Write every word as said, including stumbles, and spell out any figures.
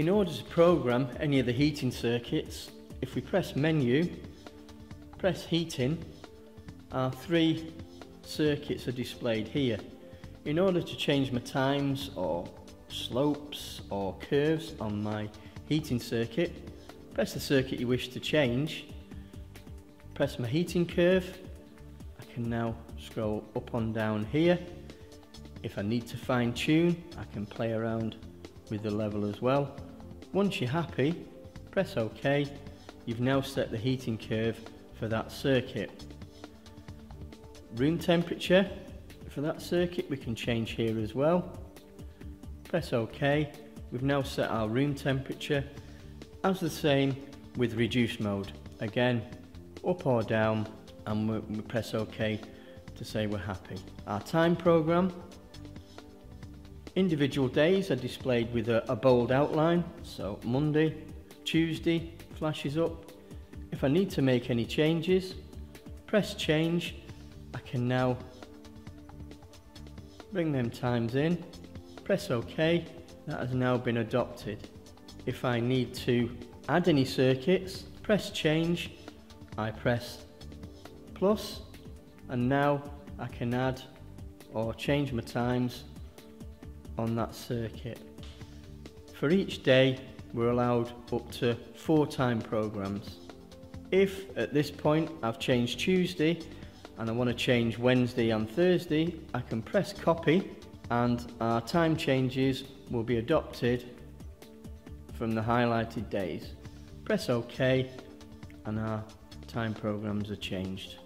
In order to program any of the heating circuits, if we press menu, press heating, our three circuits are displayed here. In order to change my times or slopes or curves on my heating circuit, press the circuit you wish to change, press my heating curve. I can now scroll up and down here. If I need to fine tune, I can play around with the level as well. Once you're happy, press OK. You've now set the heating curve for that circuit. Room temperature for that circuit we can change here as well. Press OK. We've now set our room temperature, as the same with reduce mode. Again, up or down, and we, we press OK to say we're happy. Our time program. Individual days are displayed with a, a bold outline, so Monday, Tuesday flashes up. If I need to make any changes, press change. I can now bring them times in, press OK. That has now been adopted. If I need to add any circuits, press change, I press plus, and now I can add or change my times on that circuit. For each day we're allowed up to four time programs. If at this point I've changed Tuesday and I want to change Wednesday and Thursday, I can press copy and our time changes will be adopted from the highlighted days. Press OK and our time programs are changed.